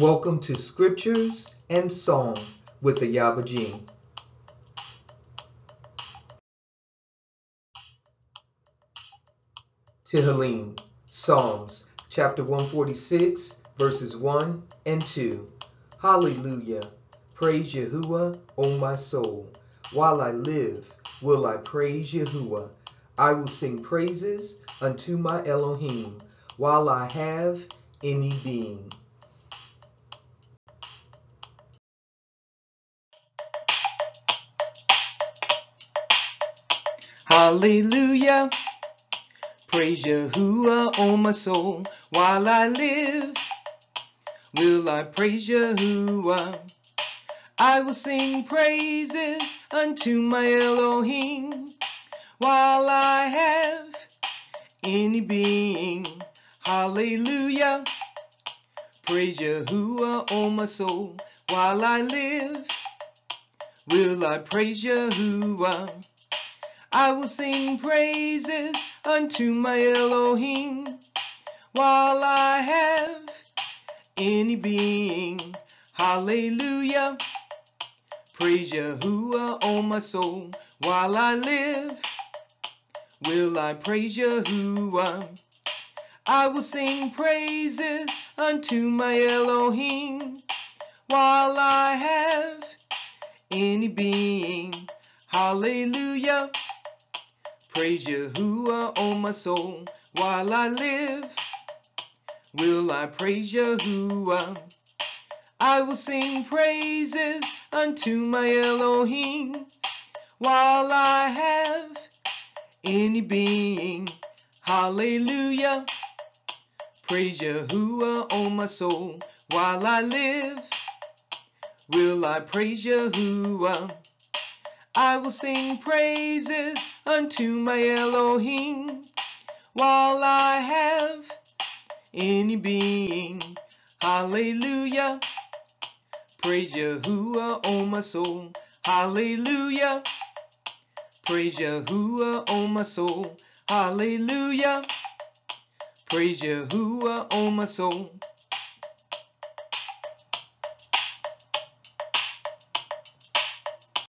Welcome to Scriptures and Song with Ayaba G. Tihalim, Psalms, chapter 146, verses 1 and 2. Hallelujah. Praise Yahuwah, O my soul. While I live, will I praise Yahuwah. I will sing praises unto my Elohim, while I have any being. Hallelujah, praise Yahuwah, O my soul. While I live, will I praise Yahuwah. I will sing praises unto my Elohim, while I have any being. Hallelujah, praise Yahuwah, O my soul. While I live, will I praise Yahuwah. I will sing praises unto my Elohim, while I have any being. Hallelujah, praise Yahuwah, O my soul. While I live, will I praise Yahuwah. I will sing praises unto my Elohim, while I have any being. Hallelujah, praise Yahuwah, O my soul. While I live, will I praise Yahuwah. I will sing praises unto my Elohim, while I have any being. Hallelujah, praise Yahuwah, O my soul. While I live, will I praise Yahuwah. I will sing praises unto my Elohim, while I have any being. Hallelujah, praise Yahuwah, O my soul. Hallelujah, praise Yahuwah, O my soul. Hallelujah, praise Yahuwah, O my soul.